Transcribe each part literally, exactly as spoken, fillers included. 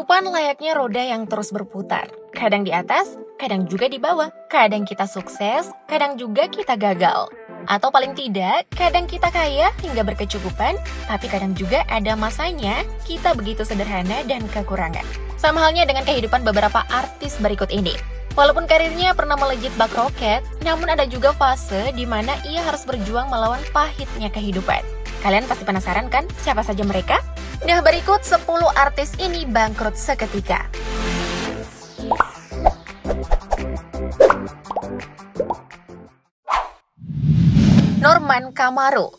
Kehidupan layaknya roda yang terus berputar. Kadang di atas, kadang juga di bawah. Kadang kita sukses, kadang juga kita gagal. Atau paling tidak, kadang kita kaya hingga berkecukupan, tapi kadang juga ada masanya kita begitu sederhana dan kekurangan. Sama halnya dengan kehidupan beberapa artis berikut ini. Walaupun karirnya pernah melejit bak roket, namun ada juga fase di mana ia harus berjuang melawan pahitnya kehidupan. Kalian pasti penasaran kan siapa saja mereka? Nah, berikut sepuluh artis ini bangkrut seketika. Norman Kamaru.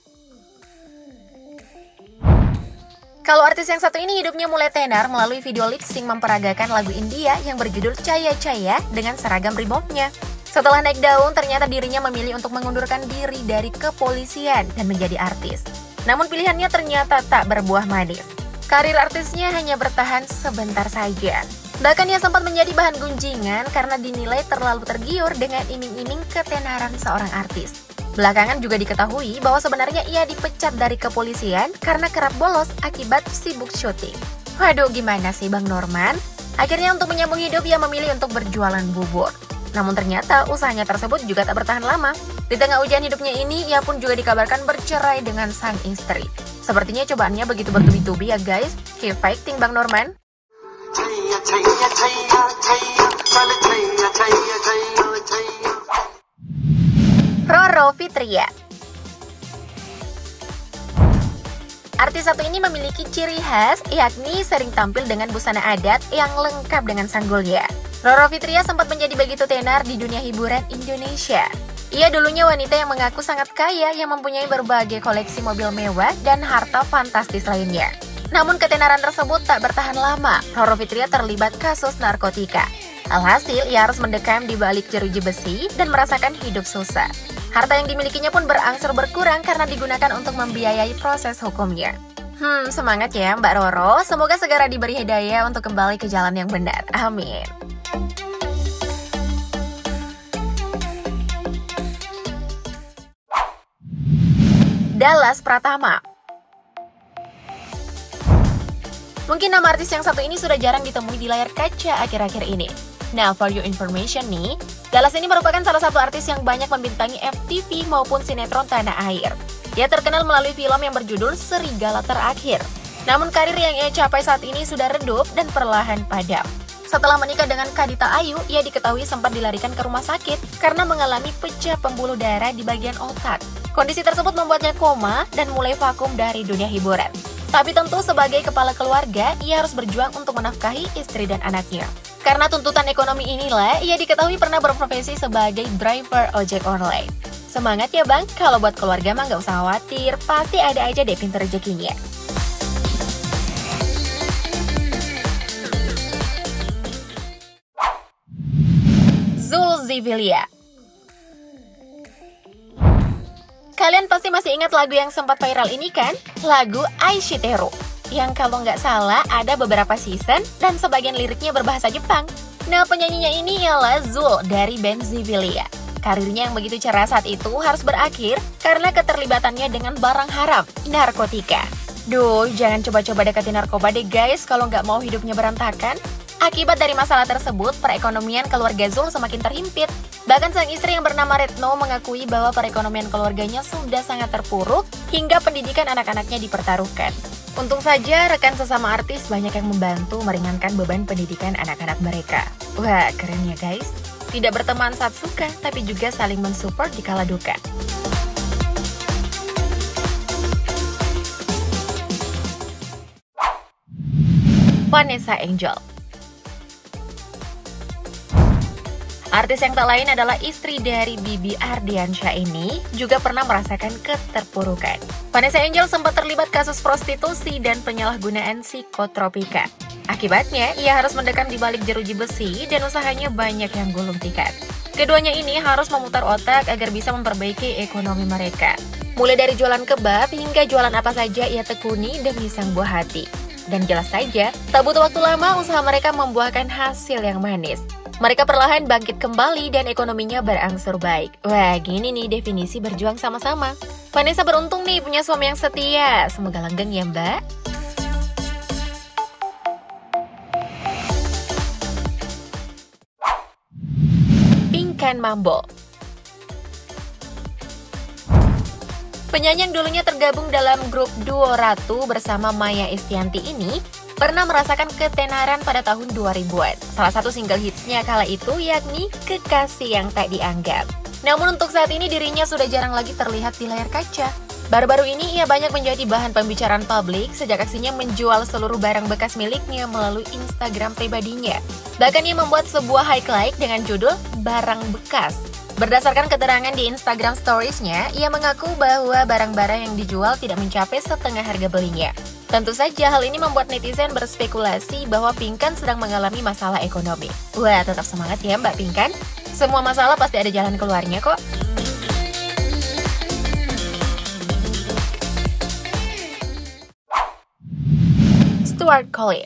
Kalau artis yang satu ini hidupnya mulai tenar melalui video lip-sync memperagakan lagu India yang berjudul Caya Caya dengan seragam ribombnya. Setelah naik daun, ternyata dirinya memilih untuk mengundurkan diri dari kepolisian dan menjadi artis. Namun pilihannya ternyata tak berbuah manis. Karir artisnya hanya bertahan sebentar saja. Bahkan ia sempat menjadi bahan gunjingan karena dinilai terlalu tergiur dengan iming-iming ketenaran seorang artis. Belakangan juga diketahui bahwa sebenarnya ia dipecat dari kepolisian karena kerap bolos akibat sibuk syuting. Waduh, gimana sih Bang Norman? Akhirnya untuk menyambung hidup ia memilih untuk berjualan bubur. Namun ternyata usahanya tersebut juga tak bertahan lama. Di tengah ujian hidupnya ini, ia pun juga dikabarkan bercerai dengan sang istri. Sepertinya cobaannya begitu bertubi-tubi ya guys. Keep fighting Bang Norman. Roro Fitria. Artis satu ini memiliki ciri khas, yakni sering tampil dengan busana adat yang lengkap dengan sanggulnya. Roro Fitria sempat menjadi begitu tenar di dunia hiburan Indonesia. Ia dulunya wanita yang mengaku sangat kaya yang mempunyai berbagai koleksi mobil mewah dan harta fantastis lainnya. Namun ketenaran tersebut tak bertahan lama. Roro Fitria terlibat kasus narkotika. Alhasil, ia harus mendekam di balik jeruji besi dan merasakan hidup susah. Harta yang dimilikinya pun berangsur berkurang karena digunakan untuk membiayai proses hukumnya. Hmm, semangat ya Mbak Roro. Semoga segera diberi hidayah untuk kembali ke jalan yang benar. Amin. Dallas Pratama. Mungkin nama artis yang satu ini sudah jarang ditemui di layar kaca akhir-akhir ini. Nah, for your information nih, Dallas ini merupakan salah satu artis yang banyak membintangi F T V maupun sinetron tanah air. Ia terkenal melalui film yang berjudul Serigala Terakhir. Namun karir yang ia capai saat ini sudah redup dan perlahan padam. Setelah menikah dengan Kadita Ayu, ia diketahui sempat dilarikan ke rumah sakit karena mengalami pecah pembuluh darah di bagian otak. Kondisi tersebut membuatnya koma dan mulai vakum dari dunia hiburan. Tapi tentu sebagai kepala keluarga, ia harus berjuang untuk menafkahi istri dan anaknya. Karena tuntutan ekonomi inilah, ia diketahui pernah berprofesi sebagai driver ojek online. Semangat ya Bang, kalau buat keluarga mah nggak usah khawatir, pasti ada aja deh pintu rezekinya. Zul Zivilia. Kalian pasti masih ingat lagu yang sempat viral ini kan? Lagu Aishiteru. Yang kalau nggak salah ada beberapa season dan sebagian liriknya berbahasa Jepang. Nah, penyanyinya ini ialah Zul dari band Zivilia. Karirnya yang begitu cerah saat itu harus berakhir karena keterlibatannya dengan barang haram, narkotika. Duh, jangan coba-coba deketin narkoba deh guys kalau nggak mau hidupnya berantakan. Akibat dari masalah tersebut, perekonomian keluarga Zul semakin terhimpit. Bahkan sang istri yang bernama Retno mengakui bahwa perekonomian keluarganya sudah sangat terpuruk hingga pendidikan anak-anaknya dipertaruhkan. Untung saja rekan sesama artis banyak yang membantu meringankan beban pendidikan anak-anak mereka. Wah, keren ya guys. Tidak berteman saat suka, tapi juga saling mensupport di kala duka. Vanessa Angel. Artis yang tak lain adalah istri dari Bibi Ardiansyah ini juga pernah merasakan keterpurukan. Vanessa Angel sempat terlibat kasus prostitusi dan penyalahgunaan psikotropika. Akibatnya, ia harus mendekam di balik jeruji besi dan usahanya banyak yang gulung tikar. Keduanya ini harus memutar otak agar bisa memperbaiki ekonomi mereka. Mulai dari jualan kebab hingga jualan apa saja ia tekuni demi sang buah hati. Dan jelas saja, tak butuh waktu lama usaha mereka membuahkan hasil yang manis. Mereka perlahan bangkit kembali dan ekonominya berangsur baik. Wah, gini nih definisi berjuang sama-sama. Vanessa beruntung nih punya suami yang setia. Semoga langgeng ya Mbak. Pinkan Mambo. Penyanyi yang dulunya tergabung dalam grup Duo Ratu bersama Maya Estianti ini pernah merasakan ketenaran pada tahun dua ribuan. Salah satu single hitsnya kala itu yakni Kekasih Yang Tak Dianggap. Namun untuk saat ini dirinya sudah jarang lagi terlihat di layar kaca. Baru-baru ini ia banyak menjadi bahan pembicaraan publik sejak aksinya menjual seluruh barang bekas miliknya melalui Instagram pribadinya. Bahkan ia membuat sebuah highlight dengan judul Barang Bekas. Berdasarkan keterangan di Instagram Stories-nya, ia mengaku bahwa barang-barang yang dijual tidak mencapai setengah harga belinya. Tentu saja hal ini membuat netizen berspekulasi bahwa Pinkan sedang mengalami masalah ekonomi. Wah, tetap semangat ya Mbak Pinkan. Semua masalah pasti ada jalan keluarnya kok. Stuart Collier.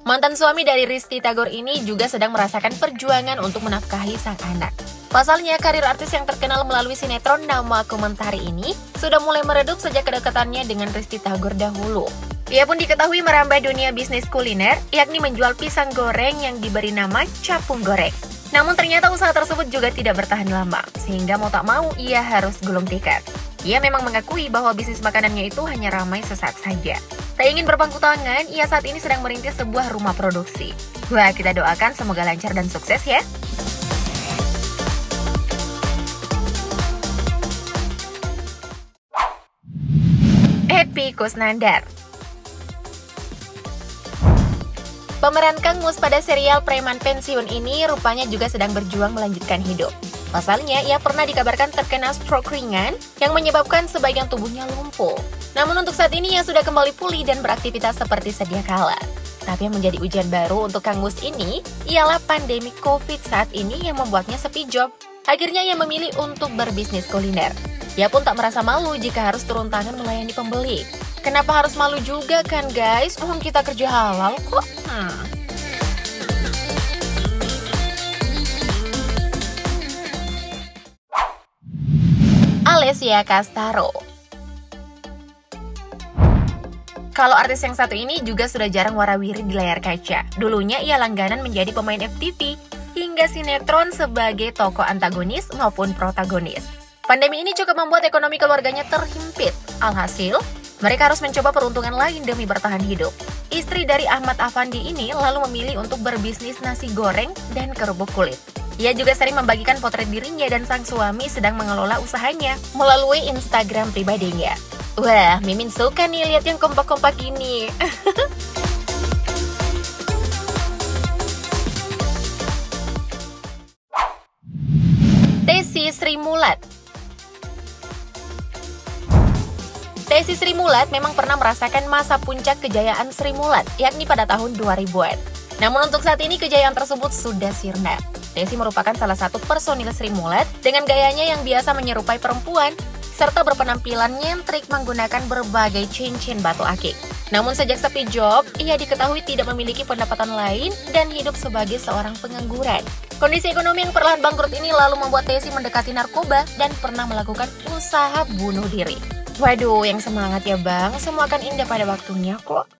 Mantan suami dari Risti Tagor ini juga sedang merasakan perjuangan untuk menafkahi sang anak. Pasalnya, karir artis yang terkenal melalui sinetron Nama Aku Mentari ini sudah mulai meredup sejak kedekatannya dengan Risti Tagor dahulu. Ia pun diketahui merambah dunia bisnis kuliner, yakni menjual pisang goreng yang diberi nama capung goreng. Namun ternyata usaha tersebut juga tidak bertahan lama, sehingga mau tak mau ia harus gulung tikar. Ia memang mengakui bahwa bisnis makanannya itu hanya ramai sesaat saja. Tak ingin berpangku tangan, ia saat ini sedang merintis sebuah rumah produksi. Wah, kita doakan semoga lancar dan sukses ya. Epy Kusnandar. Pemeran Kang Mus pada serial Preman Pensiun ini rupanya juga sedang berjuang melanjutkan hidup. Pasalnya, ia pernah dikabarkan terkena stroke ringan yang menyebabkan sebagian tubuhnya lumpuh. Namun untuk saat ini ia sudah kembali pulih dan beraktivitas seperti sedia kala. Tapi yang menjadi ujian baru untuk Kang Mus ini ialah pandemi Covid saat ini yang membuatnya sepi job. Akhirnya ia memilih untuk berbisnis kuliner. Ia pun tak merasa malu jika harus turun tangan melayani pembeli. Kenapa harus malu juga kan guys? Umum kita kerja halal kok. Hmm. Siakastaro. Kalau artis yang satu ini juga sudah jarang warawiri di layar kaca. Dulunya ia langganan menjadi pemain F T V hingga sinetron sebagai tokoh antagonis maupun protagonis. Pandemi ini cukup membuat ekonomi keluarganya terhimpit. Alhasil, mereka harus mencoba peruntungan lain demi bertahan hidup. Istri dari Ahmad Afandi ini lalu memilih untuk berbisnis nasi goreng dan kerupuk kulit. Ia juga sering membagikan potret dirinya dan sang suami sedang mengelola usahanya melalui Instagram pribadinya. Wah, Mimin suka nih lihat yang kompak-kompak ini. Tessy Sri Mulat. Tessy Sri Mulat memang pernah merasakan masa puncak kejayaan Sri Mulat, yakni pada tahun dua ribuan. Namun untuk saat ini kejayaan tersebut sudah sirna. Tessy merupakan salah satu personil Srimulat dengan gayanya yang biasa menyerupai perempuan serta berpenampilan nyentrik menggunakan berbagai cincin batu akik. Namun sejak sepi job, ia diketahui tidak memiliki pendapatan lain dan hidup sebagai seorang pengangguran. Kondisi ekonomi yang perlahan bangkrut ini lalu membuat Tessy mendekati narkoba dan pernah melakukan usaha bunuh diri. Waduh, yang semangat ya bang, semua akan indah pada waktunya kok.